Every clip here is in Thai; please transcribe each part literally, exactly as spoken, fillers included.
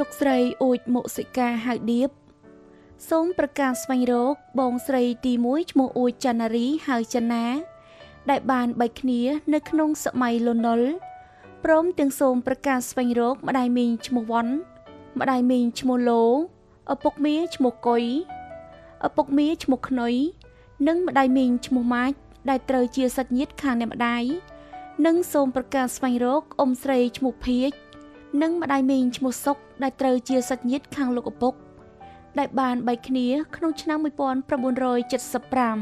ลูกใส่อุดหมกใส่กาหายดิบสงประกาศไฟโรกบองใส่ตีมุ้ยหมกอุดจันรีหายจันนะได้บานใบขณีในขนมสมัยลนนพร้อมเตียงสงประกาศไฟโรกมาได้มีชมวันมาได้มีชมโลอปกมีชมกอยอปกมีชมขนอยนึ่งมาได้มีชมมัดได้เตยเชียสัตยิดขางในมาได้นึ่งสงประกาศไฟโรกอมใส่ชมเพียนึ่งมาได้มีชมซกได้เตยเชียสัตยิดขางลูกอปกได้บานใบขณีขนมชนะมวยปอนประบุนรอยเจ็ดสปราม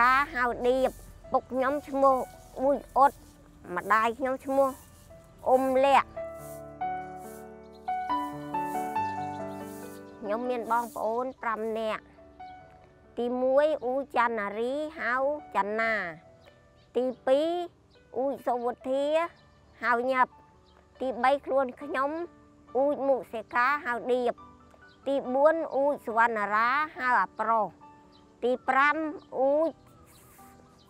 กาหาวดีบปกย้อมชมอุยอดมาได้ย้อมชมอมเละย้อมเมียนบองปนปรำเนี่ยตีมวยอุจันนารีหาวจันนาตีปีอุยสวัสดีหาวหยับตีใบครวนขย้อมอุยหมู่เสกาหาวดีบตีบ้วนอุยสวรรณราหาวโปรตีปรำอุ้ย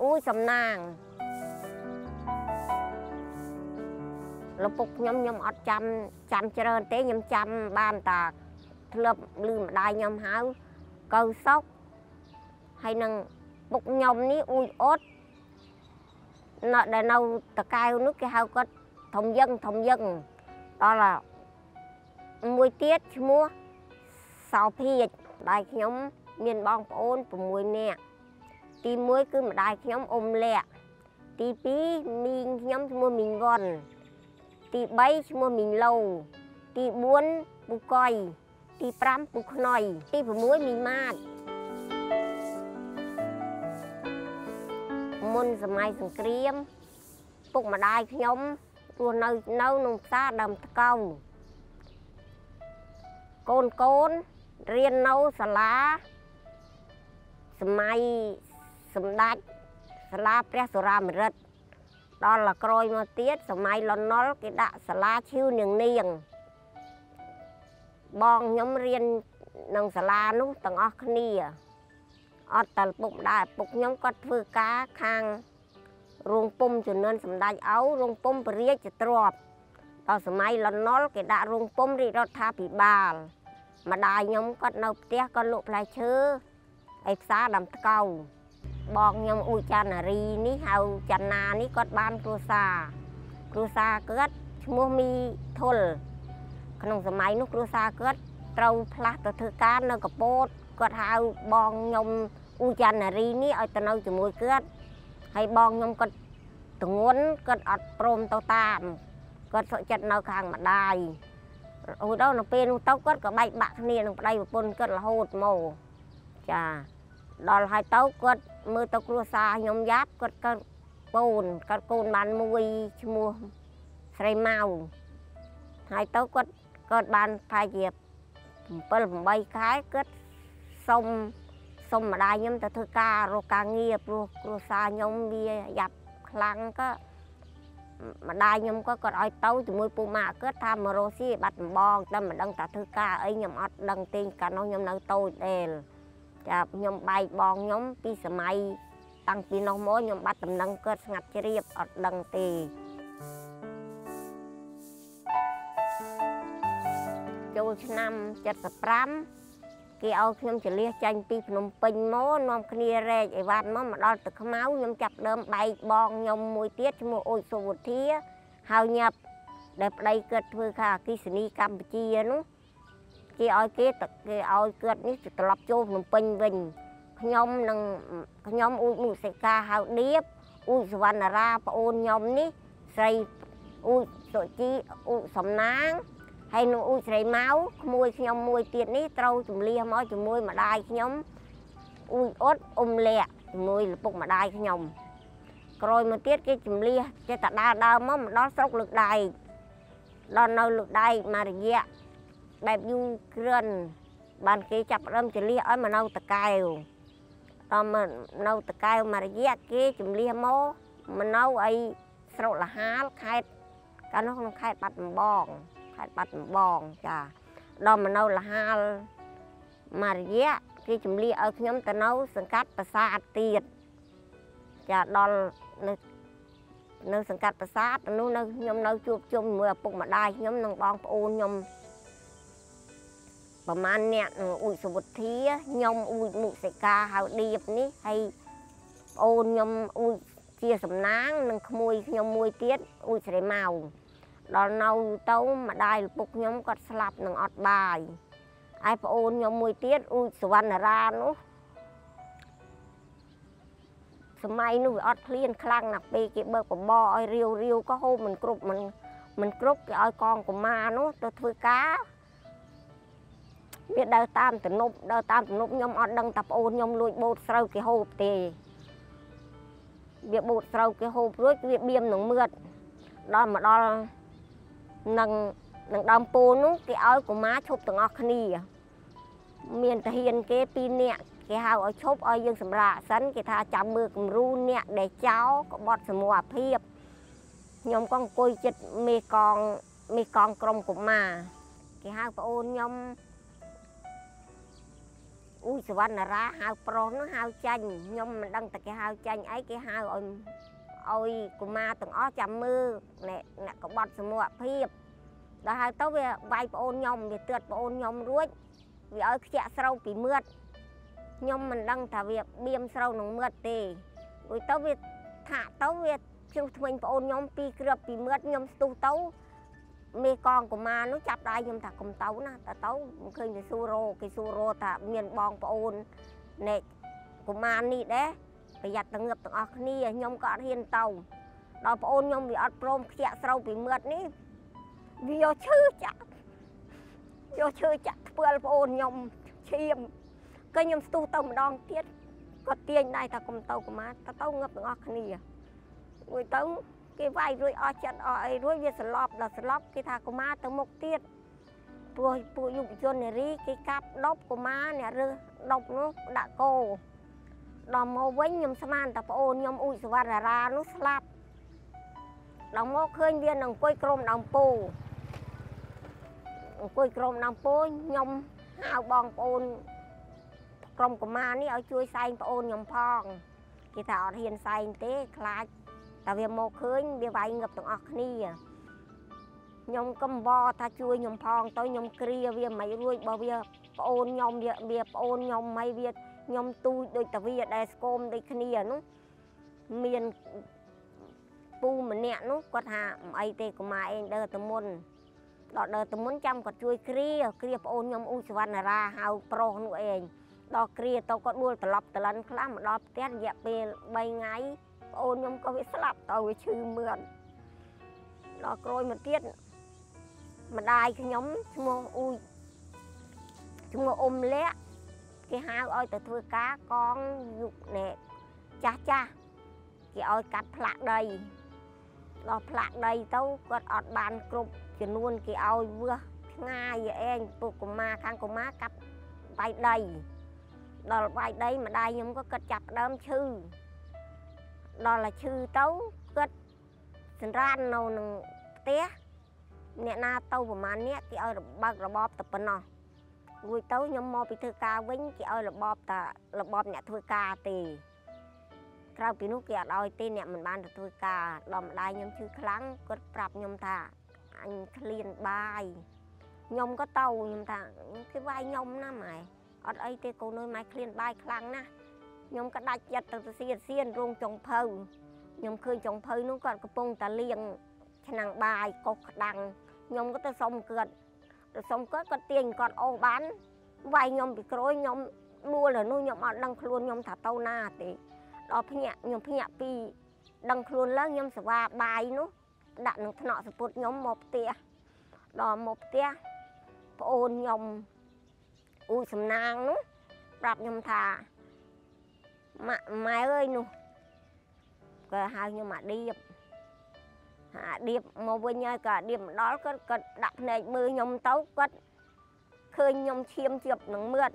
อุ้ยสำนางเราปลุกยำยำอดจำจำเจริญเต้ยำจำบ้านตากเลือบลืมได้ยำหาวเกาซกให้นังปลุกยำนี้อุ้ยอดนอดได้นาวตะกายนึกกี่หาวก็ทงยังทงยังต่อละมวยเตี้ยชิมัวสาวพีดได้ยำเมียนบองโอนปุ่มมวยเนี่ยตีมวยคือมาได้ขย่มอมแหละตีปีมีขย่มชั่วโมงมิงวอนตีใบชั่วโมงมิงเหลาตีบ้วนปุกไก่ตีปรำปุกหน่อยตีปุ่มมวยมีมากมนสมัยสงครามปุกมาได้ขย่มตัวเน่าเน่าหนุ่มซาดำตะเกาโกนโกนเรียนเน่าสลาสมัยสมดัจสลาพระสุรามฤตตอนละกรอยมาเตี้ยสมัยลอนนอลกิดะสลาชิวเนียงเนียงบองย้อมเรียนนังสลานุต่างอคเนียอดตัดปุกได้ปุกย้อมกัดฟืก้าคางรวงปุ่มจุนเนินสมดัจเอารวงปุ่มเปรี้ยจะตรวบตอนสมัยลอนนอลกิดะรวงปุ่มรีรถทาปีบาลมาได้ย้อมกัดนกเตี้ยกัดลูกปลายเชื้อไอ้ซาดำตะเกาบอกยมอุจานารีนี่เฮาจันนานี่กอดบ้านครูซาครูซาเกิดชั่วมีทนขนมสมัยนุครูซาเกิดเตาพลัดตะเถือการนกระโปดกอดเฮาบอกยมอุจานารีนี่ไอ้ตะเนาจมูกเกิดให้บอกยมกอดตะงวนกอดอัดโปรมเตาตามกอดสจัดเนาคางมาได้โอ้ยเราเปนเตากอดกับใบบักนี่ลงไปบนกอดละโหดโมจ้าดอลหายเต้ากดมือเต้ากลัวซายมยับกดกระปูนกระปูนบานมวยชิมัวใส่เมาหายเต้ากดกดบานพายเหยียบเปิลใบคล้ายกดส่งส่งมาได้ยมแต่เธอการโรกาเงียบรัวกลัวซายมเบียหยับคลั่งก็มาได้ยมก็กดอ้อยเต้าจมูกปูมากดทำมาโรซี่บัดบองแต่มาดังแต่เธอการไอ้ยมอัดดังตีนการน้องยมนั่งโตเดลจะยมใบบองยมปีสมัยตั้งปีน้องโมยมบัดตำนังเกิดสงัดเรียบอดดังตีโจชนำจัดสปรัมกี่เอายมเฉลี่ยใจปีพนมปิงโมนอมคณีเรจไอวานโมมาดอลตะขม้าวยมจับเดิมใบบองยมมวยเตี้ยชโมโอยสูดเทียหาวหยับเด็บใดเกิดเพื่อค่ะกิสนีกัมพูชีนุกี่อ้อยเกิดกี่อ้อยเกิดนี่จะตลับโจมเป็นวิญขยมนังขยมอุ้ยมุสิกาหาวเดียบอุ้ยสวรรณราปโอนยมนี่ใส่อุ้ยโสจีอุ้ยสำนางให้หนูอุ้ยใส่เมาขโมยขยมมวยเตี้ยนี่เต้าจุ่มเลี้ยมอ้อยจุ่มมวยมาได้ขยมอุ้ยอดอมเละจุ่มมวยหรือปกมาได้ขยมกรอยมาเตี้ยกี่จุ่มเลี้ยจะตัดดาวดาวมั่มดอสกลึกได้ดอนเอาลึกได้มาเรียแบบยูเครนบางทีจับเริ่มจะเลี้ยอ้อยมาเอาตะไคร้ตอนมาเอาตะไคร้มาเยอะกี่จุ่มเลี้ยโม่ มันเอาไอ้สระละหาไข่การน้องไข่ปัดบองไข่ปัดบองจ้าดอมมันเอาละหามาเรียคือจุ่มเลี้ยเอาขยมตะนาวสังกัดประสาทตีดจ้าดอลนึกสังกัดประสาทนู้นนึกขยมนึกจูบจุ่มเมื่อปุ่มมาได้ขยมนึกบองปูขยมประมาณเนี่ยอุ่ยสมุทรเทียยมอุ่ยมุกเสกาหาดีบนี้ให้โอนยมอุ่ยเชียสำนักนังขโมยยมมวยเตี้ยอุ่ยใส่เมาดอนเอาเต้ามาได้ปุกยมกัดสลับนังอดบายไอพโอนยมมวยเตี้ยอุ่ยสวรรณรานุสมัยนู้นอดเคลียนคลั่งหนักปีเก็บเบอร์กับบอไอเรียวเรียวก็โฮมันกรุบมันมันกรุบไอกองกับมานุตัวถือก้าเดินตามแต่นบเดินตามแต่นบยมอดดังตะโอนยมลุยโบดเสาเกี่ยวหูตีเบียบโบดเสาเกี่ยวหูลุยเบียบเบียมหนังเมื่อดอมมาดอลหนังหนังดอมปูนุเกี่ยวเอาของม้าชกต่างอคณีเมียนตะเฮียนเกปีเนี่ยเกี่ยวเอาชกเอายังสำราสันเกี่ยวท่าจับมือกับรูเนี่ยได้เจ้าก็บอดสมัวเพียบยมกองกุยจิตมีกองมีกองกลมกับมาเกี่ยวเอาตะโอนยมอุ้ยสวรรณราหาวโปรน้องหาวจันยมมันดังแต่แกหาวจันไอ้แกหาวเอาเอากุมาตั้งอ้อจำมือเนี่ยเนี่ยก็บอดสมัวเพียบแต่หาวเต้าเวบายโปนยมเวเตือนโปนยมรู้เวเอาเจ้าเสาปีเมื่อยมมันดังแต่เวเบียมเสาหนุ่มเมื่อตีอุ้ยเต้าเวถ้าเต้าเวชิวทวินโปนยมปีเกลือปีเมื่อยมสู้เต้ามีกองกุมานุจับได้ยมถักกุมเต้านะแต่เต้าเคยไปซูโรกิซูโรแต่เมียนบองปอนเนกุมานี่เด้ประหยัดตังเงือบตังอคณียมก็เฮียนเต้าเราปอนยมวิอัดโปรมเขี่ยเสาปีเมื่อนี้วิโยชื่อจักวิโยชื่อจักเพื่อปอนยมเชี่ยมก็ยมสู้เต้ามันดองเตี้ยก็เตี้ยได้ถักกุมเต้ากุมาแต่เต้าเงือบตังอคณีอุ้ยเต้าcái vai rồi ở chân ở rồi việc slop là slop cái thà của má từ một tiết rồi phụ dụng cho này rí cái cáp đốp của má này rồi độc nó đã cô đòn màu vén nhom saman tập ôn nhom ui sva ra ra nó slap đòn màu khơi viên đòn quây crom đòn pù quây crom đòn pù nhom hào bòn ôn crom của má ní ở chui say ôn nhom phong cái thà hiền say thế khaiแต่เวียโมเคยเวียไวเงือบตรงออกนี่ยมกำบอถ้าช่วยยมพองตัวยมเกลียเวียไม่รวยบ่เวียโอนยมเวียเวียโอนยมไม่เวียยมตูโดยแต่เวียได้สกมได้ขณีนู้เมียนปูเหมือนเนี่ยนู้ก็หาไอเตกมาเองเดินตะมุนดอกเดินตะมุนจำก็ช่วยเกลียเกลียโอนยมอุศวรรณราหาวโปรหนูเองดอกเกลียตัวก็ดูตลับตะลันคล้ำดอกเตี้ยเหยียบไปใบไงโอนยมก็ไปสลับตัวไปชื่อเมืองดอกโรยมาเตี้ยนมาได้ขยมชั่วโมงอุ้ยชั่วโมงอมเละกี่หาอ้อยแต่เธอก้ากองหยุกเนะจ้าจ้ากี่อ้อยกัดผลักใดดอกผลักใดเต้าก็อดบานกรุบจะนวลกี่อ้อยเบื่อง่ายเองปลูกกุมาข้างกุมากับใบใดดอกใบใดมาได้ยมก็กระจับเดิมชื่อđó là chư tấu cất sân ran nâu nương té nè na tấu của má nè cái ơi là bạc là bọp tập nó vui tấu nhom mò bị thưa ca vĩnh cái ơi là bọp ta là bọp nè thưa ca tì rau bị nút kẹt đôi tì nè mình ban là thưa ca đòn đai nhom chư kháng cất bạp nhom thà anh liền bài nhom có tấu nhom thà cái vai nhom na mày ở đây tì cô nơi mày liền bài kháng naยมก็ได้จัดตัวเสียเสียนรงจงเพลยมเคยจงเพลนู้นก่อนกระปงตะเลียงฉนังบายกกดังยมก็จะส่งเกิดส่งเกิดก็เตียงก่อนโอ้บ้านวายยมไปโกรยยมรัวเลยนู้นยมเอาดังครัวยมถัดเต้าหน้าตีรอพี่เนี่ยยมพี่เนี่ยปีดังครัวแล้วยมสว่าบายนู้นดันถนอสปุดยมหมอบเตี้ยรอหมอบเตี้ยโอนยมอุ้ยสำนางนู้นปรับยมทาmà mày ơi nụ cái hai nhưng mà điệp hạ điệp một bên nhau cả điệp đó có cật đập này mưa nhom tấu cất khơi nhom chiêm chụp nắng mượt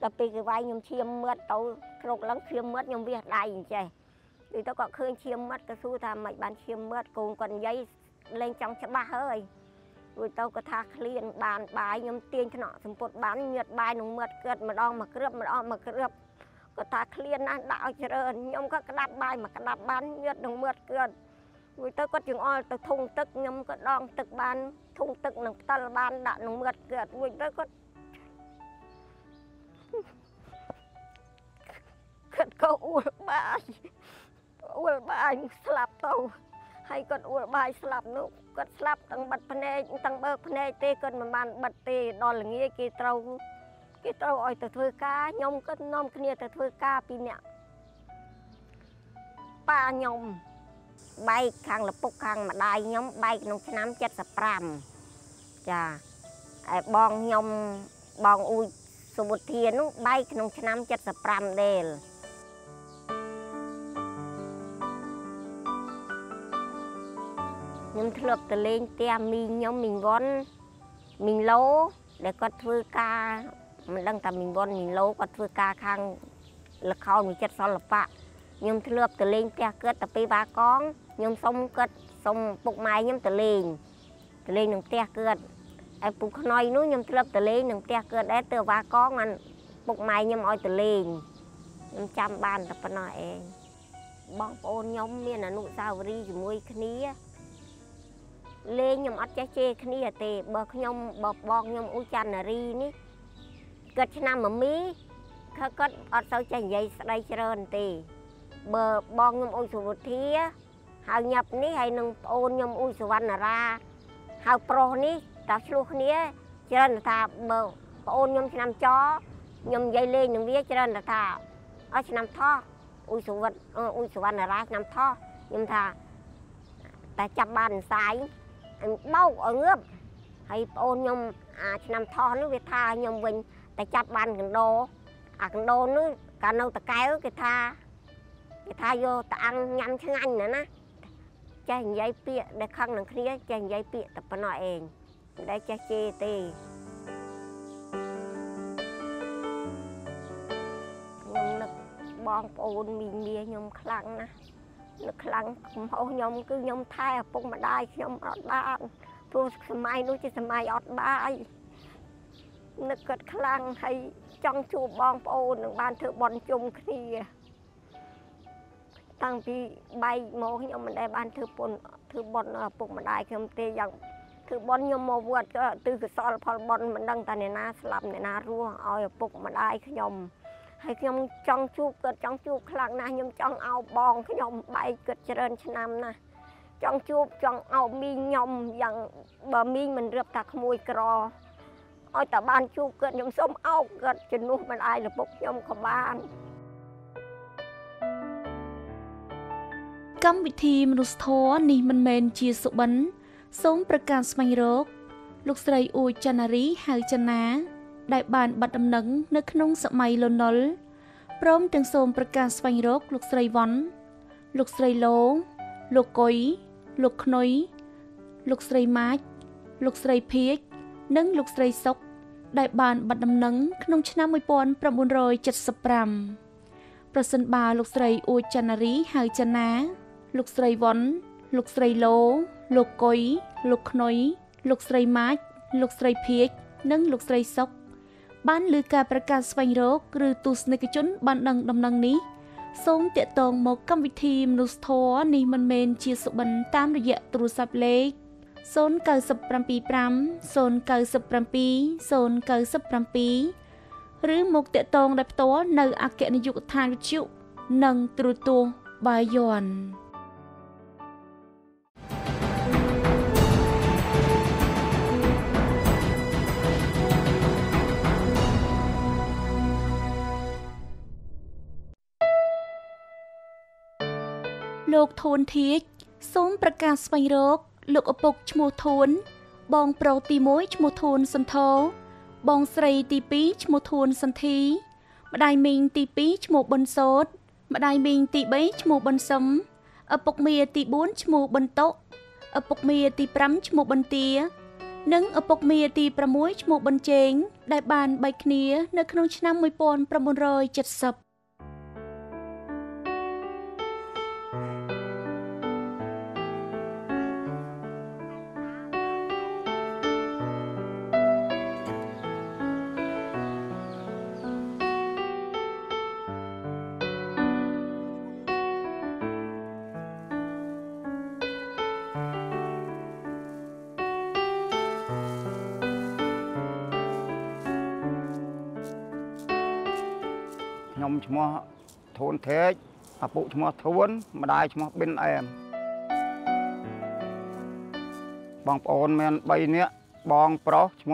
đặc biệt cái vai nhom chiêm mượt tấu rục lắng chiêm mượt nhom việt đại như vậy thì tôi có khơi chiêm mất cái xu tham mạch bàn chiêm mất cùng còn dây lên trong chắp ba hơi rồi tôi có thà liền bàn bài nhâm tiên cho nọ sầm bột bán nhật bài nồng mượt cướp mà đo mà cướp mà đo mà cướp có thà liền ăn đạo chờ nhâm có cái đạp bài mà cái đạp bán nhật nồng mượt cướp rồi tôi có trường o tôi thùng tức nhâm có đong tức bàn thùng tức nồng tơ bàn đạo nồng mượt cướp rồi tôi có cướp câu u baอวดบายสลับโตให้กดอวดบายสลับนุกดสลับตั้งบัดพเนตั้งเบิกพเนเตกดมันบานบัดเตดอนหลังเงี้ยกีเตากีเตาอ่อยแต่เธอกายมก็น้อมเนียแต่เธอกาปีเนี่ยป้ายมใบคางละปุกคางมาได้ยมใบน้องน้ำเจ็ดสปรามจ้าไอ้บองยมบองอุยสมุทเทียนุใบน้องน้ำเจ็ดสปรามเดลยมทะเลาะตะเลงเตียมียมมิงวอนมิงโลแต่ก็ทื่อกามันดังแต่มิงวอนมิงโลก็ทื่อกาข้างละเขามีจัดสอนละปะยมทะเลาะตะเลงเตียเกิดตะปีบาก้องยมส่งเกิดส่งปุกไม้ยมตะเลงตะเลงหนังเตียเกิดไอ้ปุกน้อยนู้ยมทะเลาะตะเลงหนังเตียเกิดได้เตอบาก้องมันปุกไม้ยมอ้อยตะเลงยมจำบ้านตะปนอยเองบ้องโอนยมเมียนอนุสาวรีย์จมูกขณีเลี้ยงยมอัดเจเจขณีเตะเบิกยมเบิกบองยมอุจันนารีนี่เกิดชนะมันมีเขาก็อัดเสาใจใหญ่ใดเจริญเตะเบิกบองยมอุสุบุตรเทียหายหยับนี่หายหนึ่งโอนยมอุสุวรรณราหายโปรนี่ตาชลูขณีเจริญตาเบิกโอนยมชนะจ้อยมใหญ่เลี้ยงยมเบี้ยเจริญตาอัดชนะท่ออุสุวรรณอุสุวรรณราชนะท่อยมตาแต่จับบ้านสายเบ้าเอาเงือบให้โอนยมอาชนำทอนึกวิธายมวินแต่จับบานกันโดอักโดนึกการเอาตะไคร้กิธากิธาโยตะอังยำช่างอันน่ะนะใจใหญ่เปียได้ข้างหนังเคลียใจใหญ่เปียแต่ปนอยเองได้ใจเจตียมนึกบองโอนมีเมียยมคลั่งนะนึกคลังเอายมคือยมไทยปุ่งมาได้ยมอดบ้านผู้สมัยนู้นจะสมัยอดบ้านนึกเกิดคลังให้จ้องชูบองโป้หนึ่งบ้านเธอบอลจุ่มขี้ตั้งพี่ใบโมยมมาได้บ้านเธอปนเธอบอลปุ่งมาได้ยมเตยอย่างเธอบอลยมมาบวชก็ตื่นสอนพอบอลมันดังแต่ในนาสลับในนารั่วเอาปุ่งมาได้ยมให้ยมจ้องชูเกิดจ้องชูคลังนะยมจ้องเอาบองยมใบเกิดเจริญชนำนะจ้องชูจ้องเอามียมอย่างบะมีมันเรียบตาขโมยกรออ้อยแต่บ้านชูเกิดยมส้มเอาเกิดจนุมันอายหรือปุกยมขบ้านกรรมวิธีมนุษย์ท้อนี่มันเมนจีสุบันสมประการสมัยโรคลูกสายอุจันนารีหายชนะได้บานบัดดำหนังในขนมสมัยลนลพร้อมทั้งโซมประกาศสวรรคลูกไสวันลูกไสโลลูกก้อยลูกขนุยลูกไสมัดลูกไสเพียกนั่งลูกไสซกได้บานบัดดำหนังขนมชนะมวยปอนประมูลรอยจัดสปรัมประสันบาลูกไสอุจันนารีหายชนะลูกไสวันลูกไสโลลูกก้อยลูกขนุยลูกไสมัดลูกไสเพียกนั่งลูกไสซกบ้านลือการประกาศสวรรคหรือตุสในกระจุนบ้านดังดำดังนี้ทรงเตะตองหมอกกำวิธีมนุษย์ท้อในมันเมนเชียสุบันตามระยะตรูสับเล็กโซนเกิดสับปรัมปีปรัมโซนเกิดสับปรัมปีโซนเกิดสับปรัมปีหรือหมอกเตะตองดับโตในอาเกะในยุคทานวิจุนังตรูตัวบายยอนโลกโทนทิศสมประกาศไฟรกโลกอปกชโมโทนบองโปรตีมวยชโมโทนสันโทบองสรีตีปีชโมโทนสันทีมาได้มิงตีปีชโมบนโซดมาได้มิงตีเบชโมบนสมอปกเมียตีบุญชโมบนโตอปกเมียตีปรัมชโมบนเตียนังอปกเมียตีประมวยชโมบนเจงได้บานใบเขียในขนมชนะมวยปอนประมวลรอยจัดสับ ชมทนเทจอาปุชมทวนมาได้ชมเป็นแอมบางปอนแมนใบเนี้ยบางปลอชม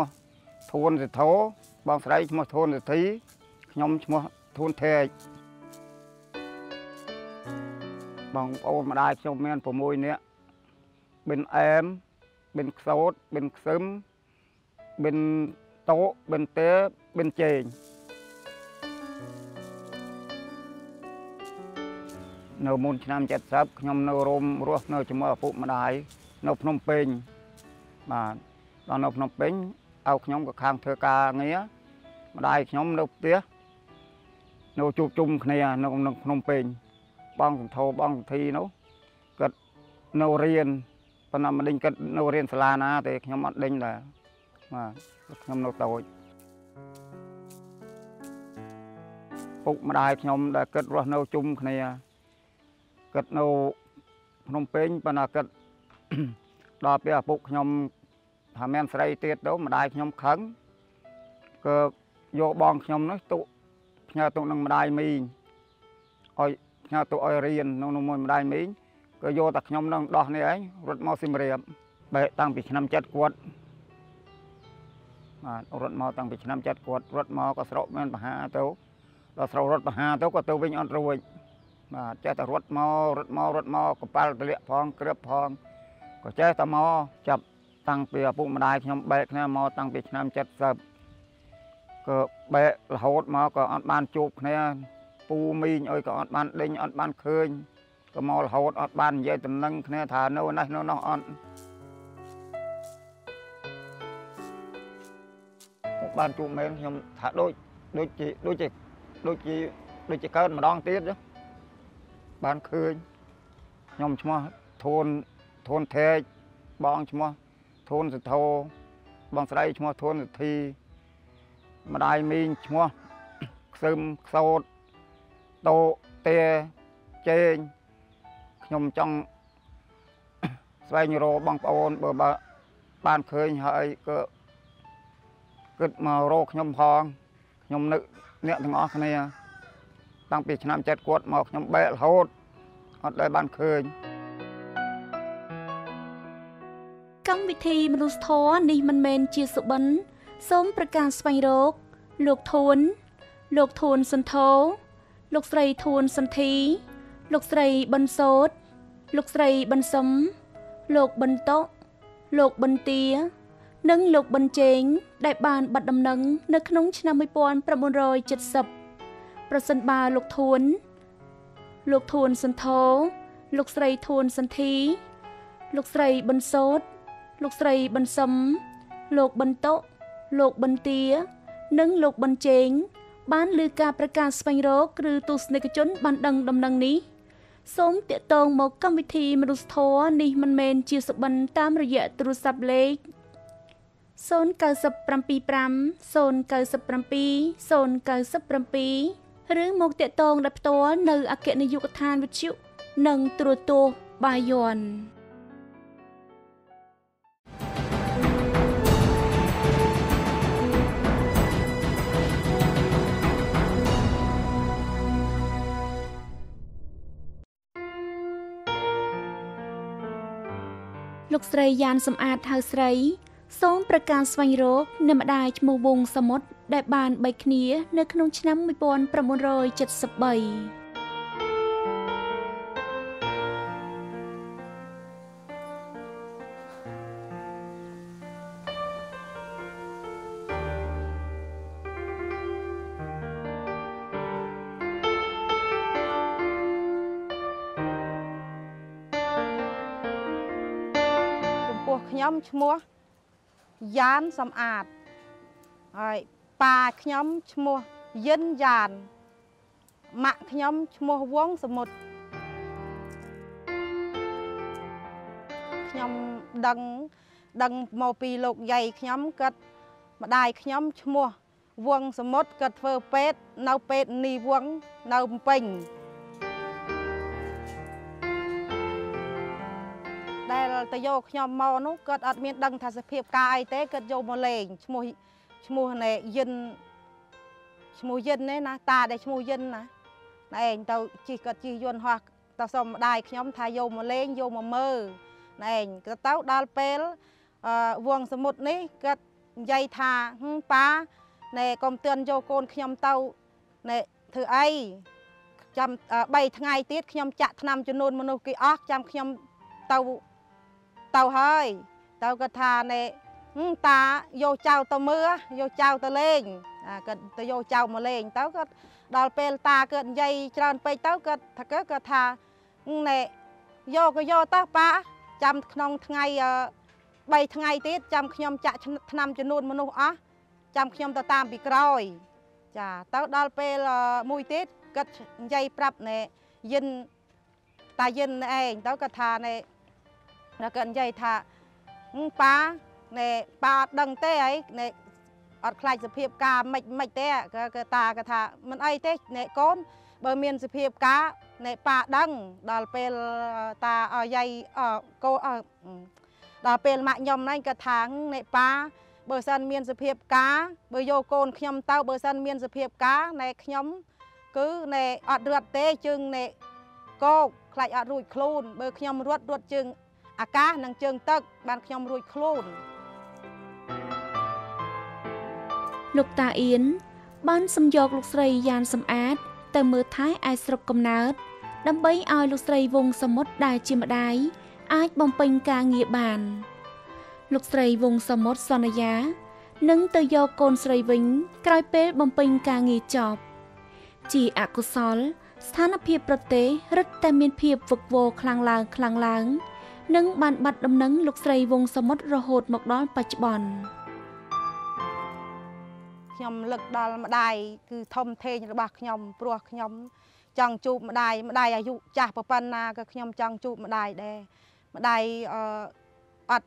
ทวนสิทอบบางใส่ชมทวนสิทีขยมชมทวนเทจบางปอนมาได้ชมแมนผมมวยเนี้ยเป็นแอมเป็นโซดเป็นซึมเป็นโต๊ะเป็นเต๊ะเป็นเจงนมุนชนามจัดซับขยมนรมรัวเนจมอปุมาได้นพนมเป็นมาตอนนพนมเป็นเอาขยมกับคางเธอกาเงี้ยมาได้ขยมนกเตี้ยนจูจุ่มเนี่ยนนพนมเป็นบ้องโทบ้องทีนู้กัดนเรียนตอนนั้นมาดิ้งกัดนเรียนสลานาแต่ขยมมาดิ้งเลยมาขยมนกโตปุมาได้ขยมได้กัดรัวนจุ่มเนี่ยกัดนูพนมเป้งปนักกัดดาเปียปุกยมหาแมนใส่เตียดโดมาได้ยมขังก็โยบองยมน้อยตุยาตุนังมาได้มีอ้อยยาตุอ้อยเรียนนงนมวยมาได้มีก็โยตักยมนังดอกนี่ไอ้รถมอสิมเรียบไปตั้งปีชนำจัดกวดรถมอตั้งปีชนำจัดกวดรถมอก็สระแมนปะหาเต้าเราสระรถปะหาเต้าก็เต้าวิ่งอันรวยมาเจ้าแต่รถมอรถมอรถมอก็ปลาตะเลียพองเกลือพองก็เจ้าแต่มอจับตั้งเปียปุมาได้ขยมเบกเนี่ยมอตั้งเปียขยมจัดสับก็เบกโหดมอก็อัดบานจูบเนี่ยปูมีนเอ้ยก็อัดบานเด้งอัดบานเคยก็มอโหดอัดบานเยอะจนนั่งเนี่ยฐานโน่นนั่นโน่นนั่นอัดบานจูบเมนขยมถ้าโดยโดยจีโดยจีโดยจีโดยจีเกินมาดองเตี้ยจ้ะบ้านคืนยมชมาโทนโทนเทจบองชมาโทนสุดโทบองใส่ชมาโทนสุดทีมาได้มีชมาซึมโซดโตเตเจงยมจังใส่ยูโรบองปอนเบอร์บ้านคืนหายก็เกิดมาโรคยมพองยมนึกเนี่ยถึงออกเนี่ยตั้งปีชนามจัดกวดหมอกยมเบะโหดอดได้บ้านเคยกรรมวิธีมนุษย์ท้อนี่มันเมนเจียสุบันสมประกาศไฟโรคหลวกทนหลวกทนสันโถหลวกใส่ทนสันทีหลวกใส่บันโซดหลวกใส่บันสมหลวกบันโตหลวกบันเตียนั่งหลวกบันเจงได้บานบัดดำนังนักน้องชนามไม่ปอนประมวลรอยเจ็ดสับประสันบาหลกทวนหลกทวนสันโถหลกใส่ทวนสันทีหลกใส่บันโซดหลกใส่บันสมหลกบันโตหลกบันเตียนั่งหลกบันเจงบ้านลือกาประกาศไฟโรคหรือตุสในกระจนบันดังดำนังนี้สมเตะตองหมอกกรรมวิธีมนุษย์ท้อนี่มันเมนเจียสบันตามระยะตรุสับเล็กโซนเกิดสับปรำปีปรำโซนเกิดสับปรำปีโซนเกิดสับปรำปีหรือมกเตะตองดับตัวในอเกนยุกทานวิจิวนังตรวโตบายอนลูกสายยานสำอาดเท้าสายสองประการสวรรค์โรคนำมาได้จมูกวงสมดได้บานใบเขียในขนมชั้นไม่ปนประมวลรอยจัดสบายพวกขยมชัวยานสำอาดปลาขยมชมัวยินยานหมักขยมชมัววงสมุดขยมดังดังโมปีโลกใหญ่ขยมกัดมาได้ขยมชมัววงสมุดกัดเฟอเป็ดเนาเป็ดนีวงเนาปิงได้แต่โยขยมมอนุกัดอัดมีดังทัศเพียบกายเตะกัดโยโมเลงชมัวชมูเนยิน ชมูยินเนี่ยนะตาได้ชมูยินนะในเองเราจีก็จียวนหัวเราสมได้ขยมทายโยมมาเล่นโยมมาเมื่อในเองก็เต้าดาลเปลวงสมุดนี้ก็ใยทาหึ่งป้าในกรมเตือนโยโกนขยมเต้าในเธอไอจำใบทั้งไงติดขยมจะทำจนนูนมนุกิออกจำขยมเต้าเต้าเฮ้ยเต้ากระทาในตาโยเจ้าตาเมื่อโยเจ้าตาเล่งก็ตาโยเจ้ามาเล่งเต้าก็ดาลเปลตาเกิดใยจานไปเต้าก็ถ้าก็กระทาในโยก็โยเต้าป้าจำขนมทั้งไงใบทั้งไงติดจำขยมจะทำจนนูนมนุออกจำขยมตาตามปีกร้อยจ้าเต้าดาลเปลมุยติดก็ใยปรับในยินตายินเองเต้ากระทาในแล้วก็ใยทาป้าในปาดังเต้ไอในอดคลายสเปียบกาไม่ไม่เต้ก็ตากระทามันไอเต้ในก้นเบอร์เมียนสเปียบกาในปาดังดาลเปลตาอ่อใยอ่อโกอ่อดาลเปลมะยมนั่นกระทางในปาเบอร์ซันเมียนสเปียบกาเบอร์โยโกนขยมเต้าเบอร์ซันเมียนสเปียบกาในขยมคือในอดเดือดเต้จึงในโกคลายอดรุยคลูนเบอร์ขยมรวดรวดจึงอากาหนังจึงตึกบานขยมรุยคลูนลูกตาเอียนบ้านสมยกลูกสไรยานสมอาดแต่มือท้ายไอสรกกำเนิดดำใบออยลูกสไรวงสมมติได้จิมได้ไอบอมเป็นกาเงียบานลูกสไรวงสมมติสนยะนึ่งตะโยโกนสไรวิงกลายเป็นบอมเป็นกาเงียจอบจีอากุศลสถานเพียบประเตรัตแต่เมียนเพียบฝึกโวคลางลางคลางลางนึ่งบานบัดดำนึ่งลูกสไรวงสมมติระหดหมกดอนปัจจุบันขยมเลิกดอลมาได้คือทอมเทนระบาขยมปลวกขยมจังจูมาได้มาได้อายุจากปปันนาก็ขยมจังจูมาได้เดมาได้อัด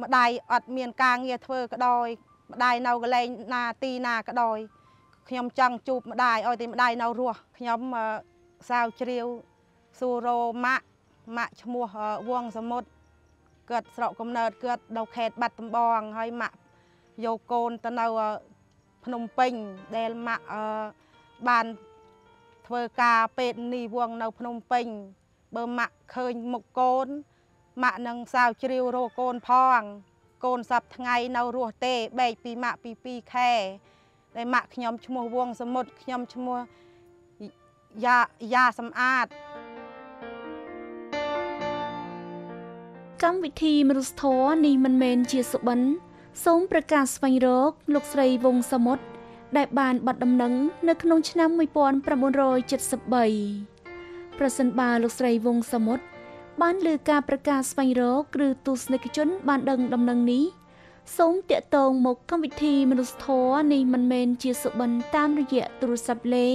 มาได้อัดเมียนกลางเงียเธอก็ดอยมาได้เนาก็เลยนาตีนาก็ดอยขยมจังจูมาได้อ้อยตีมาได้เนารัวขยมสาวเชียวซูโรมะมะชมัววงสมุดเกิดสระกำเนิดเกิดดาวแคดบัดตำบองให้มะโยโกนตะเนาพนมเป่งเดลมาบานเทวกาเป็ดนีวงนพนมเป่งเบอร์มะเคยหมกโกนมะนังสาวเชียวโรโกนพองโกนสับทั้งไงนรัวเตะใบปีมะปีปีแค่ในมะขยมชมัววงสมุดขยมชมัวยายาสำอาดกรรมวิธีมรุสโธนีมันเมนเชียสุบันสมประกาศสมัยโรคลูกสไรวงสมดได้บานบัดดำนังในขนมชนะมวยปอนประมวลรอยเจ็ดสบายประสันบาลูกสไรวงสมดบ้านลือการประกาศสมัยโรคหรือตุสในกระจนบานดังดำนังนี้สมเตะตรงหมกคำวิธีมนุษย์ทอในมันเมนเจียสุบันตามระยะตรุสับเล็ก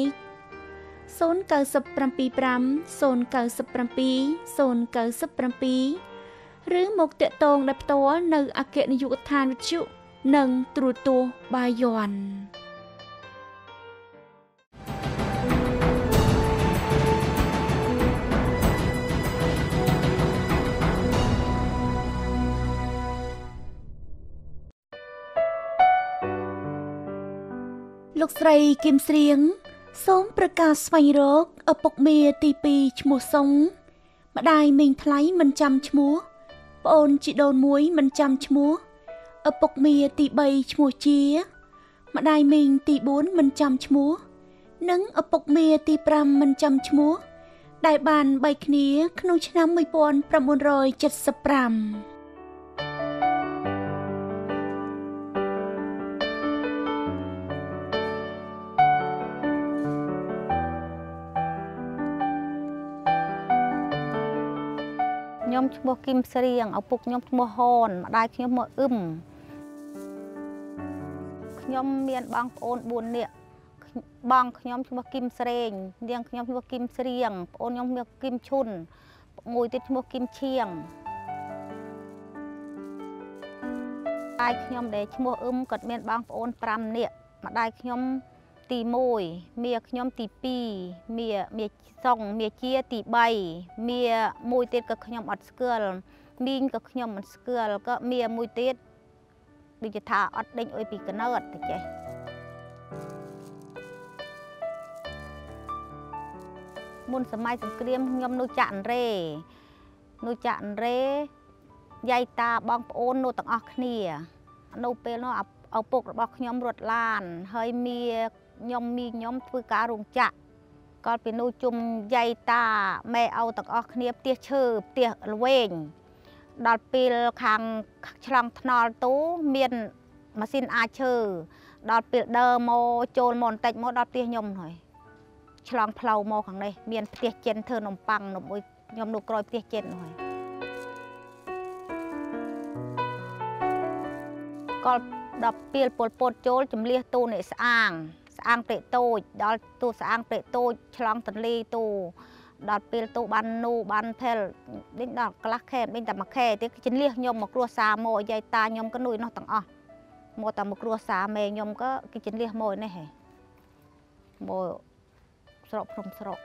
โซนเกิดสับปรำปีปรำโซนเกิดสับปรำปีโซนเกิดสับปรำปีหรือหมกเตะตรงดับตัวหนึ่งอาเกะในยุคทานวิจุหนึ่งตรูตัวบายอนลูกไตรกิมเสียงสมประกาศไฟโรกอปกเมียตีปีชมูสงมาได้เมงไทลมันจำชมูปอนจิโดนมุ้ยมันจำชมัวอปกเมียตีใบชมัวเจียมาได้เมงตีบุญมันจำชมัวนังอปกเมียตีปรำมันจำชมัวได้บานใบเนี้ยขนมชนะมวยปอนประมวลรอยเจ็ดสปรำยมชมกิมเสียงเอาปุกยมชมฮอนมาได้ขยมมาอึมขยมเมียนบางโอนบุญเนี่ยบางขยมชมกิมเสียงเดียงขยมชมกิมเสียงโอนยมกิมชุนงูติดชมกิมเชียงได้ขยมเดชมอึมกัดเมียนบางโอนปรำเนี่ยมาได้ขยมตีมวยเมียขยมตีปีเมียเมียซองเมียเจียตีใบเมียมวยเต็ดกับขยมอัดสเกลมิงกับขยมอัดสเกลก็เมียมวยเต็ดดิจิตาอัดเด้งอวยปีกันเนิร์ดแต่ใจ มุนสมัยสงครามยมนุจันเร่นุจันเร่ยายตาบองโอนนุตังอคเนียนุเปลนุเอาปกบอกยมรดลานเฮยมียมมียมฟื้นการุงจักก็เป็นนุจุมยายตาแม่เอาตังอคเนียเตี้ยเชือบเตี้ยเวงดอลปีลคังฉลองทนอตู้เมียนมาสินอาเชอดอลปีเดอโมโจลมอนแต่โมดอลเตี้ยยมหน่อยฉลองเพลาโมขังเลยเมียนเตี้ยเจนเธอนมปังนมอุยยมดูกรอยเตี้ยเจนหน่อยก็ดอลปีลปวดปวดโจลจุ่มเลี้ยตู้ในสะอ่างสะอ่างเปรตตู้ดอลตู้สะอ่างเปรตตู้ฉลองตันลีตู้ดอดปีตูบันนูบันเพลดิ้นดอดกลักแค่ดิ้นแต่มาแค่ที่ฉันเรียกยมมากลัวสาโมยายตายมก็นุ่ยนอต่างอ่ะโมแต่มากลัวสาเมยยมก็กิจเรียกโมยนี่เหรอโมสระพรมสระ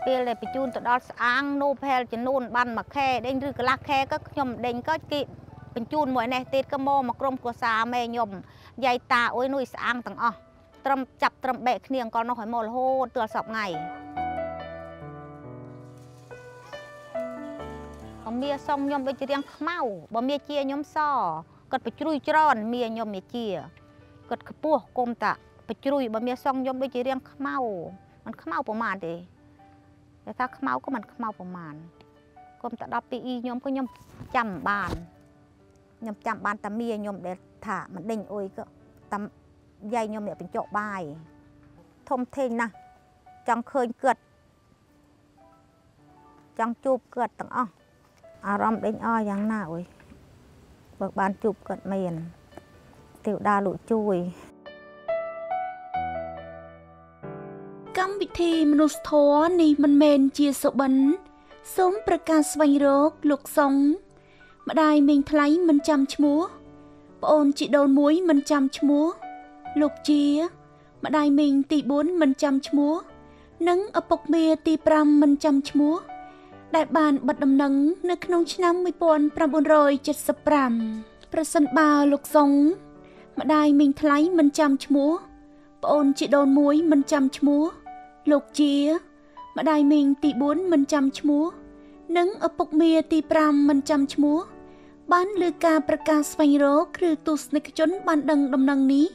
เปลี่ยนเลยไปจูนตัวดอดสางนูเพลฉันนู่นบันมาแค่ดิ้นรื้อกลักแค่ก็ยมดิ้นก็กิเป็นจูนโมยนี่ติดก็โมมากลมกลัวสาเมยยมยายตาโอ้ยนุ่ยสางต่างอ่ะตรมจับตรมเบะเนียงก่อนน้อยหมดโหเตือนสอบไงบ่เมียส่งยมไปเรียงเมาบ่เมียเจียยมซ้อกดไปจุยจรอนเมียยมเมียเจียกดกระปั้วกลมตะไปจุยบ่เมียส่งยมไปเรียงเมามันเมาประมาณเด้แต่ถ้าเมาก็มันเมาประมาณกลมตะดอกปียมก็ยมจำบานยมจำบานตะเมียยมเด็ดถ่ามันเด้งโอยก็ตำยายยมเนี่ยเป็นเจาะใบทมเทงนะจังเคยเกิดจังจูบเกิดต่างอ้ออารมณ์เด่นอ้อยังหน้าอุ้ยเบิกบานจูบเกิดเมียนเตียวดาลุจุยกรรมวิธีมนุษย์ทอในมันเมนเจียสบันสมประกาศสวรรค์โลกหลุกสงมาได้เมงไทยมันจำชัวปอนจีโดนมุ้ยมันจำชัวลูกเจียมาได้เมงตีบุญมันจำชัวนังอปกเมียตีปรำมันจำชัวได้บานบัดดำนังนักนงชนะไม่ปนปรำบุญรอยจัดสปรำประสันบาลูกสงมาได้เมงไทยมันจำชัวปอนจีโดนมุ้ยมันจำชัวลูกเจียมาได้เมงตีบุญมันจำชัวนังอปกเมียตีปรำมันจำชัวบ้านลือการประกาศไฟโรครือตุสในกระจนบ้านดังดำนังนี้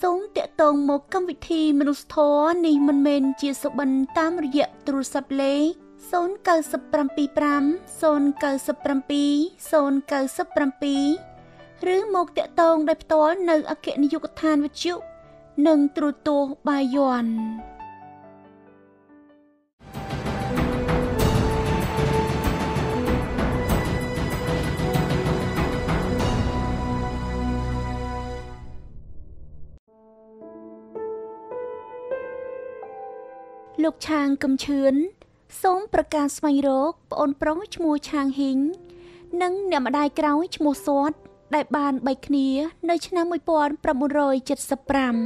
สงเตะตรงหมกกรรมวิธีมนุษย์ทอในมันเมนเจียสบันตามระยะตรูสับเล็กโซนเกิดสับปรำปีปรำโซนเกิดสับปรำปีโซนเกิดสับปรำปีหรือหมกเตะตรงได้ตอนในอเกนิยุกทานวิจุหนึ่งตรูตัวบายอนลูกช้างกำเชื้อนสมประกาศไมโรกปอนปร้องชมูช้างหิงนังเนี่ยมาได้เกล้าชมูซอดได้บานใบเนียในชนะมวยปอนประมุรอยจัดสปรัม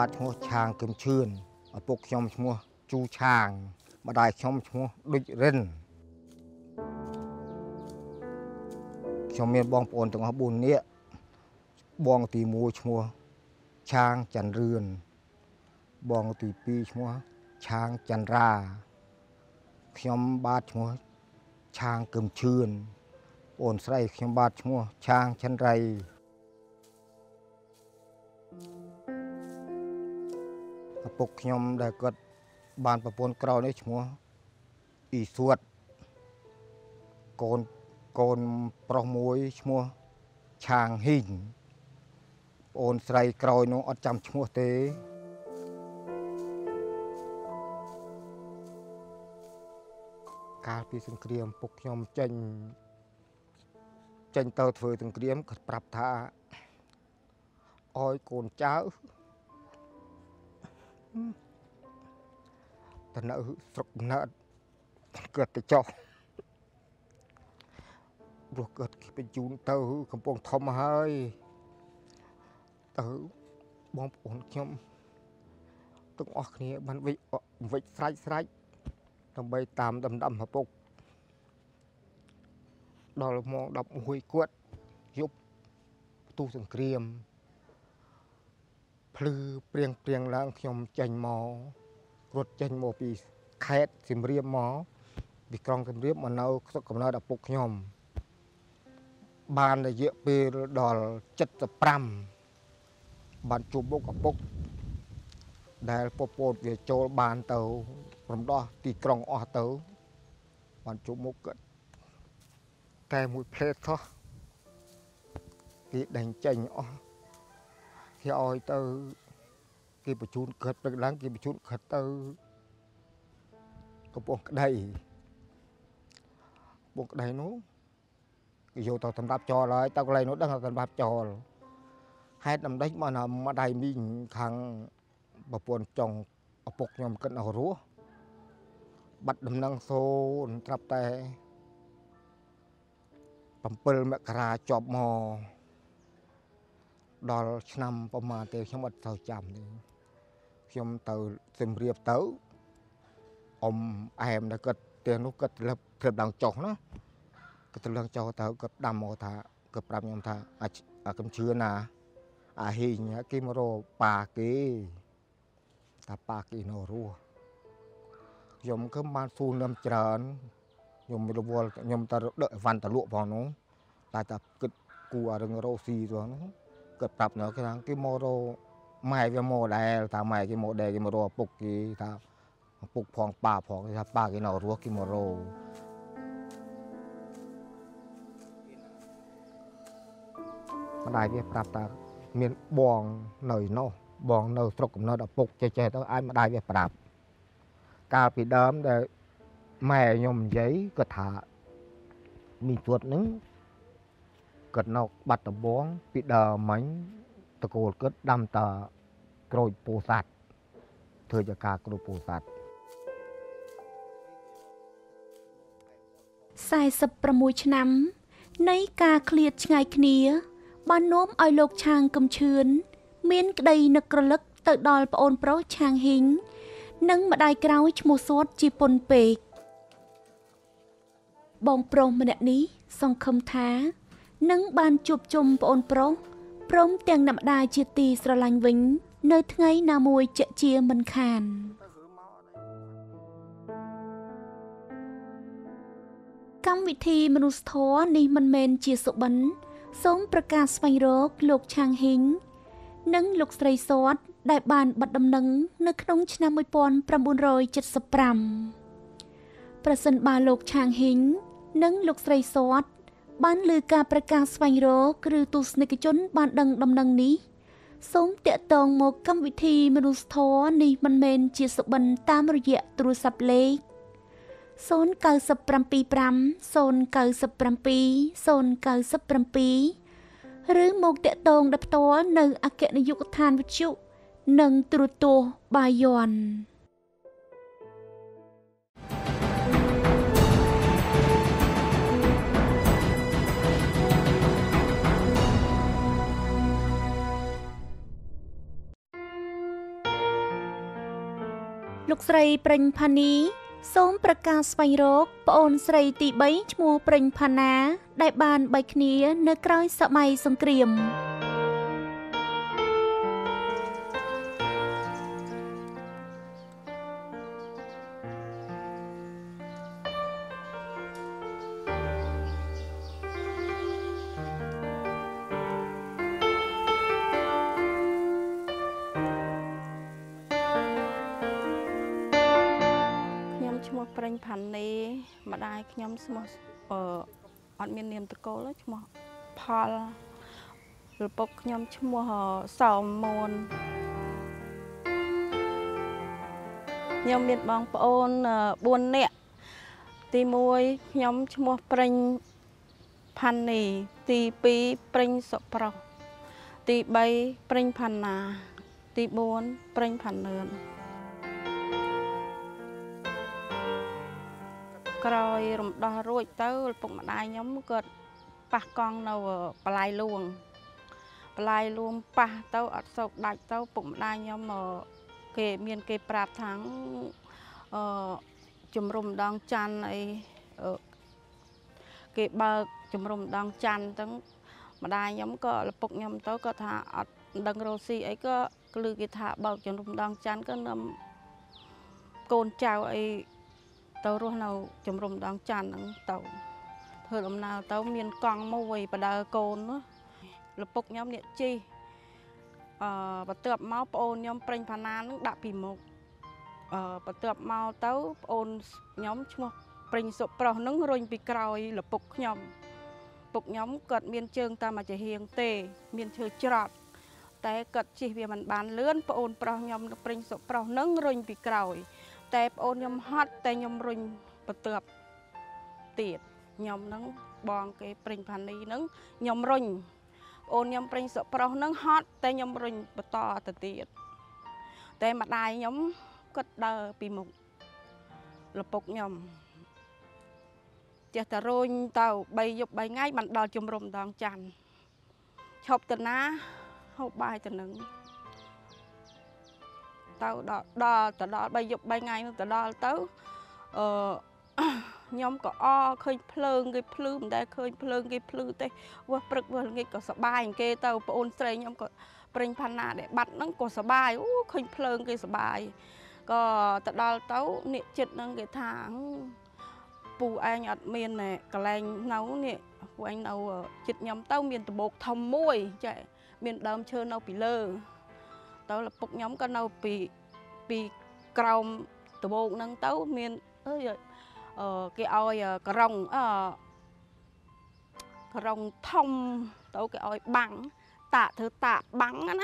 บาดหัวช้างกึมชื่นปกชมชัวจูช้างมาได้ชมชัวดุจเร่นชมเมียนบองปนตรงขบุญเนี้ยบองตีมูชัวช้างจันเรือนบองตีปีชัวช้างจันราชมบาดหัวช้างกึมชื่นปนใส่ชมบาดหัวช้างชันไรปกยมได้เกิดบานประปนเกลาในชัวอีสวดโกนโกนปลอมวยชัวช้างหินโอนใส่เกลาน้องอดจำชัวเต๋การพิสังเกตปกยมเจนเจนเตอร์เฟอร์สังเกตขัดปรับท่าอ้อยโกนเจ้าแต่เนื้อสกเนื้อเกิดติดจอ รถเกิดไปจูนเตอร์กำปองทอมหายเตอร์บองปุ่นยมต้องออกนี่มันวิวิสไลสไลทำใบตามดำดำหัวปุกดอกมองดอกหุยกวดยุบตู้สังเกตพลือเปลี่ยนเปลี่ยนแล้วยมจันหมอรถจันหมอปีแคดสิมเรียมหมอบิกรองสิมเรียมมันเอาสักกำลังดอกปุกยมบานได้เยอะปีดอลจัดจะปรำบานจูบกปุกได้ปปดเวโจบานเตาพรมดอตีกรองออเตาบานจูบกแต่มวยเพลทท้อที่แดงใจอ๋อที่อ้อยเตาที่ประชุนเกิดเป็นล้างที่ประชุนเกิดเตากระปงกระไดปงกระไดนู้โยต่อทำรับจอเลยเตาอะไรนู้ดังทำรับจอให้นำได้มานำมาได้มีทางบะปนจงอปกยมกันเอารู้บัดดำนังโซนทับแต่ปั๊มเปิลแมกราจอบมอดอลชนำประมาณเตียงชั้นวัดเสาจำนี่ชมเตอสิมเรียบเตออมแอมนะก็เตียงนุกก็เล็บเล็บดังจงนะก็เรื่องจอเตอก็ดำมอท่าก็ปรับยมท่าอาคำเชื่อนะอาหิงะกิมโรปากีตาปากีนอรัวยมก็มาสูนลำจานยมมีรบวลยมตาเดวันตาลุกพอนู้ตาตาเกิดกูอะไรเงาโรซีตัวนู้เกิดปรับเนาะแค่นั้นกิมโรไม่เป็นโมเดลตาไม่กิโมเดลกิมโรปุกกีตาปุกพองป่าพองตาปากีนอรัวกิมโรมาได้เพียบปรับตาเมียนบองหน่อยเนาะบองหน่อยตรกหน่อยดอกปุกเจ๊ๆต้องไอ้มาได้แบบปรับการปีเดิมเดี๋ยวแม่ยมยัยก็ถ่ามีส่วนนึงเกิดนอกบัดตะบองปีเดิมมันตะโกนเกิดดำตะโกรยปูสัตว์เธอจะการกระปูสัตว์สายสับประมุยฉน้ำในกาเคลียดไงเนี้ยบ้านโน้มอ้อยโลกชางกำเชือนเมียนกระไดนักกระลึกตะดอลปอนเพราะชางหิงนังมาได้กราวชมูสวดจีปนเปกบองโปรมเนี่ยนี้ส่องคำท้านังบานจุบจมปอนเพราะพร้อมเตียงนำได้จีตีสระลังวิงเนยทั้งไงนามวยเจเจียมันขานกรรมวิธีมนุษย์ท้อนี่มันเมนจีสุบันสมประกาศไฟโรกโลกชางหิงนังโลกไตรซอดได้บานบัดดำนังในขนมชนามวยปอนประบุนรอยจัดสปรัมประสันบาโลกชางหิงนังโลกไตรซอดบ้านลือการประกาศไฟโรกหรือตุสในกระจนบานดังดำนังนี้สมเตะตองโมกรรมวิธีมนุษย์ท้อนี่มันเมนจีสบันตามระยะตรูสับเล็กโซนเกิดสับปรัมปีปรัมโซนเกิดสับปรัมปีโซนเกิดสับปรัมปีหรือมกเตะตองดับตัวหนึ่งอาเกะนยุกทานวิจุหนึ่งตรุโตบายอนลูกไสรปริญพานีสมประกาศไฟโรกปอนใส่ตีใบชมูเปริญพานาได้บานใบคเนียเนื้อกร้อยสมัยสงเกรียมปริญพันธ์นี้มาได้ขยมสมออดเมียนเนียมตะโกแล้วชมพอลหรือปกขยมชมสาวมนยมเมียนบางปอนบุญเนี่ยตีมวยขยมชมปริญพันธ์นี้ตีปีปริญสปรตีใบปริญพันนาตีบุญปริญพันเนินกรอยรมดอรุ่ยเต้าปกมาได้ย้อมเกิด ปะกองเราปลายลวงปลายลวงปะเต้าอัดศกได้เต้าปุ่มได้ยมเกเมียนเกปราบทั้งจุ่มรุมดองจันไอเกเบิกจุ่มรุมดองจันทั้งมาได้ยมก็ปุ่มยมเต้าก็ทาอัดดังโรซีไอก็ลือกิทาเบิกจุ่มรุมดองจันก็นำโกนเจ้าไอเต้ารู้เราจุ่มรุมดองจันทั้งเต้าเพื่อลำนาเต้าเมียนกองมาวยประดาโกนเนาะลบปกย้อมเนี่ยจีประเติบเมาปอนย้อมเปล่งพานานดับปีมกประเติบเมาเต้าปอนย้อมชั่วเปล่งสบเปล่าหนังรอยปีกรอยลบปกย้อมปกย้อมเกิดเมียนเชิงตามาจะเฮียงเตเมียนเชิงจอดแต่เกิดจีเวียมันบานเลื่อนปอนเปล่าย้อมเปล่งสบเปล่าหนังรอยปีกรอยแต่ปอนย้อมฮัดแต่ย้อมรอยประเติบเตียดย้อมนังบองเกเปล่งพานีนังย้อมรอยโอนยมเปล่งสบเปล่านั่งฮอตแต่ยมริงปตอตติดแต่มาได้ยมก็เดอปีมุกลบกยมเจ้าตะรุนเต่าใบหยกใบง่ายมันดอจุ่มรมดองจันชอบตนะหอบใบตะหนึ่งเต่าดอดอตะดอใบหยกใบง่ายนั่นตะดอเต่ายมก็อ้อเคยเพลิงเคยพลื้มได้เคยเพลิงเคยพลื้มแต่ว่าปรึกว่าไงก็สบายเกยเต่าปนเตยยมก็เปล่งพานาได้บัดนั่งก็สบายโอ้เคยเพลิงเคยสบายก็แต่ดาวเต้าเนี่ยจิตนั่งเกยทางปูไอหยาดเมียนเนี่ยกระเลงเน่าเนี่ยปูไอเน่าจิตยมเต้าเมียนตะบกทำมวยใช่เมียนดำเชิญเน่าปีเลอเต้าละปกยมก็เน่าปีปีกรอมตะบกนั่งเต้าเมียนเอ้ยcái oi cà rồng cà rồng thông tao cái oi băng tạ thứ tạ băng á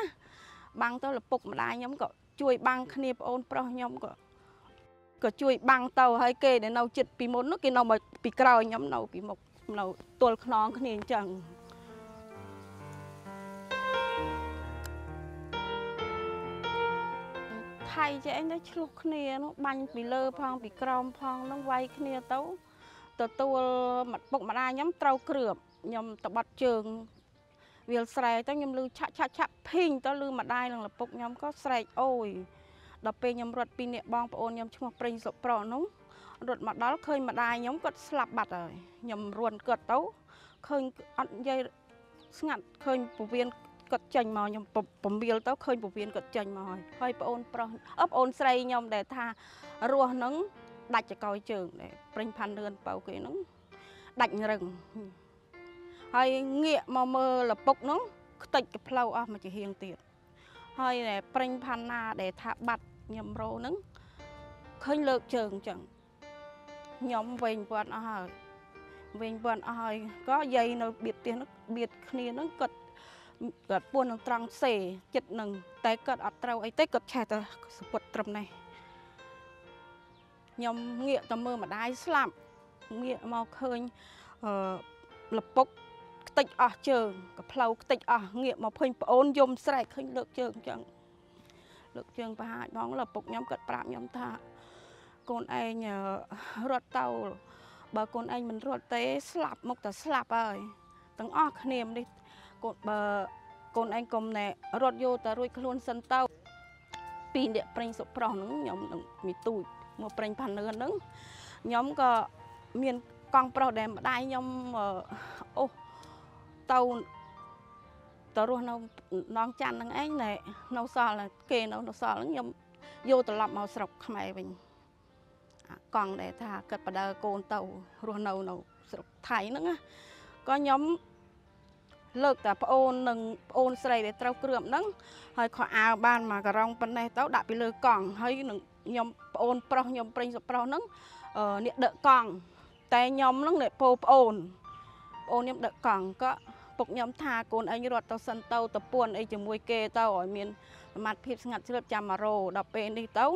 băng tao là phục mà đai nhóm cọ chui băng khnep ôn pro nhóm cọ cọ chui băng tao hay kê để nấu chật pì mốt nó kia nấu mà pì cào nhóm nấu pì mộc nấu tuột nón khnep chẳngไทยจะไอ้เนี่ยชลุกเนี่ยน้องบันปีเลอพองปีกรอมพองน้องไวเนี่ยเต้าตัวตัวหมัดปกมาได้ย้ำเตาเกลือบย้ำตะบัดเชิงเวียนใส่เต้าย้ำลือชะชะชะพิงเต้าลือมาได้หลังหลับปกย้ำก็ใส่โอ้ยดับเปย์ย้ำรถปีเนี่ยบองปอนย้ำชั่วเปรงสบเปล่าน้องรถมาได้เคยมาได้ย้ำก็สลับบัดเลยย้ำรวนเกิดเต้าเคยอันยัยสงัดเคยปูเวียนก็จังมอยมผมเบียร์เต้าเคยผมเบียร์ก็จังมอยเคยปอนปอนอับปอนใส่ยมแต่ทารัวนังดัดจะคอยเชิงแต่เปล่งพันเดือนเป่าเกยนังดัดเริงให้เงี่ยมเมอหลับปกนังติดกับเปล่าอ่ะมันจะเฮียงเตียดให้แต่เปล่งพันนาแต่ทาบัดยมโรนังเคยเลิกเชิงจังยมเวงบนอ่ะเวงบนอ่ะก็ใยเราเบียดเตียนเบียดคลีนังกัดเกิดปวนตรังเสจิตหนึ่งแต่เกิดอัตราไอเต้เกิดแช่แต่สปดตรมในยมเงี่ยตะเมื่อมาได้สลับเงี่ยมาเคยหลับปกติดอ่ะเจิงกับเพลาติดอ่ะเงี่ยมาเพิ่งโอนยมใส่เคยเลิกเจิงจังเลิกเจิงไปหาบ้องหลับปกยมเกิดปรามยมท่าคนไอเนี่ยรถเตาบางคนไอมันรถเต้สลับมุกแต่สลับไปตั้งอ้อขณีมดิกบกนไอ้กมเนี่ยรถโยตารวยขลุ่นสันเต้าปีเนี่ยเปล่งสบเปล่าหนึ่งยมมีตุยมาเปล่งพันเดือนหนึ่งยมก็มีกองเปล่าแดงมาได้ยมโอ้เต้าตารวยน้องน้องจันนั่งไอ้เนี่ยน้องสาวเลยเกย์น้องน้องสาวนั่งยมโยตลับมาสลับขมายเป็นกองเนี่ยถ้าเกิดประเดี๋ยวโกนเต้ารวยน้องน้องสลับไทยนั่งก็ยมเลิกแต่ปอนหนึ่งปอนใส่แต่เต้าเกลือมนั่งให้ขออาบ้านมากระรองปันในเต้าดับไปเลยกล่องให้หนึ่งยมปอนปลอยมเปล่งสปลอนั่งเนี่ยเดกล่องแต่ยมนั่งเนี่ยปอนปอนยมเดกล่องก็ปกยมทาโกนไอ้รถเต้าสันเต้าตะปวนไอ้จมวยเกเต้าอ๋อมีนมัดพิษงัดเชือกจามาโรดับเป็นนี่เต้า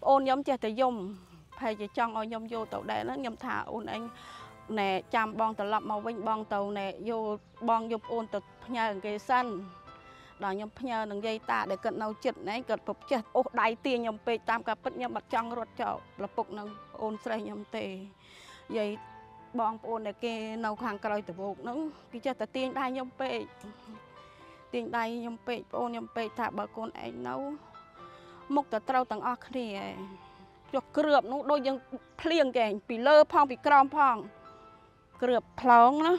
ปอนยมเจตยมพายจะจ้องอ๋อยมโยเต้าได้นั่งยมทาโอนไอ้เนี่ยจำบองตลับมาวิ่งบองเตาเนี่ยโยบองโยบโอนตัดพญาเกย์สั้นดอกยมพญาหนังใยตาเด็กเกิดเอาจิตเนี่ยเกิดปกจิตโอ้ได้เตียยมไปตามกับปัญญาบัดจังรถเจาะประปกนังโอนใส่ยมเตยใย บองปนแต่เกนเอาขังกลอยแต่บุกนู้กิจแต่ตีนได้ยมเปย์ตีนได้ยมเปย์ปนยมเปย์ถ้าบางคนไอ้นู้มุกแต่เต้าต่างอักเรียยกเกลือบนู้โดยยังเพลียงแก่ปีเล่พองปีกรอมพองเกลือบพลองนะ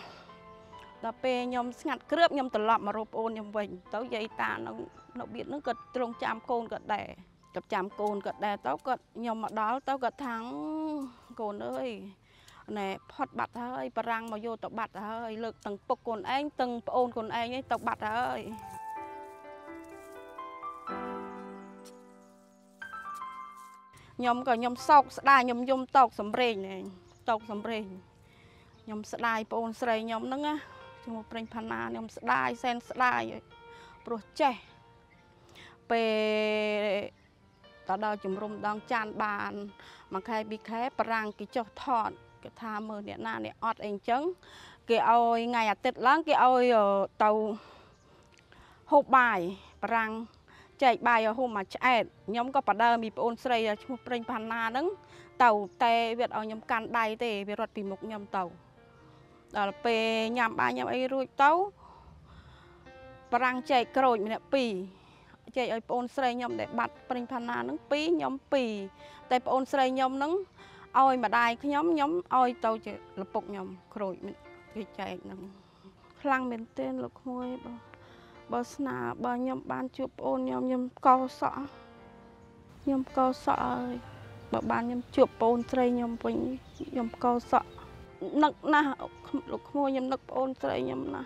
แต่เปย์ยมสงัดเกลือบยมตลอดมารบปนยมเวงเต้าใหญ่ตาเราเราเบียดนึกกัดตรงจามโกนกัดแดดกับจามโกนกัดแดดเต้ากัดยมมาดาวเต้ากัดทั้งโกนเลยนี่พอดบัดเฮ้ยปรังมาโยตบัดเฮ้ยเลิกตั้งปกคนเองตั้งโอนคนเองนี่ตบัดเฮ้ยยมก็ยมซอกสลายยมยมตกสำเร็จนี่ตกสำเร็จยมสลายโอนสลายยมนั่งอ่ะจมูกเปล่งพนายมสลายเซนสลายโปรเจเปตอนเราจุ่มรมดองจานบานมาใครบีแค่ปรังกิจทอดก็ทามือเนี่ยหน้าเนี่ยอดเองจังเกี่ยวไงอ่ะติดล้างเกี่ยวเตาหกใบปรังใจใบเอาหูมาแช่ย้อมก็ปะเดิมมีปนใส่ชุบเปล่งพันนาดังเตาเตะเวียดเอาย้อมกันได้เตะเวียดรอดปีมุกย้อมเตาเตาเปย์ย้อมใบย้อมไอ้รุ่ยเตาปรังใจกระโดดเนี่ยปีใจไอ้ปนใส่ยมแต่บัดปริญพนาหนังปียมปีแต่ปนใส่ยมหนังอ้อยมาได้ขยมยมอ้อยเตาจะระปกยมโครยมันใจหนังพลังเป็นเต้นลูกมวยบอสนาบอยมบ้านจุบโอนยมยมกอสะยมกอสะบบ้านยมจุบปนใส่ยมปนยมกอสะนักนะลูกมวยยมนักปนใส่ยมนะ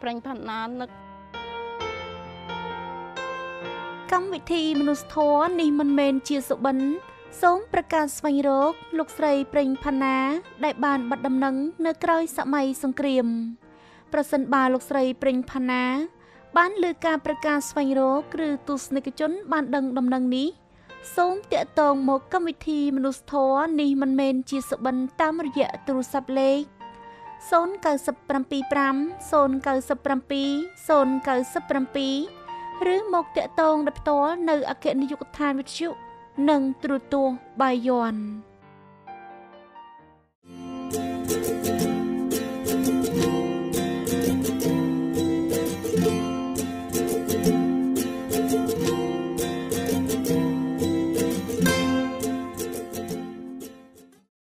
ปริญพนานักกรรมวิธีมนุษย์ทอนนิมันเมนเชียสุบันสงประกาศสวยโรคลูกใสเปล่งพนาได้บานบัดดำนังเนื้อกร้อยสมัยสงครามประสันบาลูกใสเปล่งพนาบ้านเลือการประกาศสวยโรคหรือตุสในกระจนบ้านดังดำนังนี้สงเตะตองหมกกรรมวิธีมนุษย์ทอนนิมันเมนเชียสุบันตามระยะตรุสับเล็กโซนเกิดสับปรำปีปรำโซนเกิดสับปรำปีโซนเกิดสับปรำปีหรือหมกเตะตองดับโตในอาเกนิยุกทานวิทยุหนึ่งตรูตัวบายอน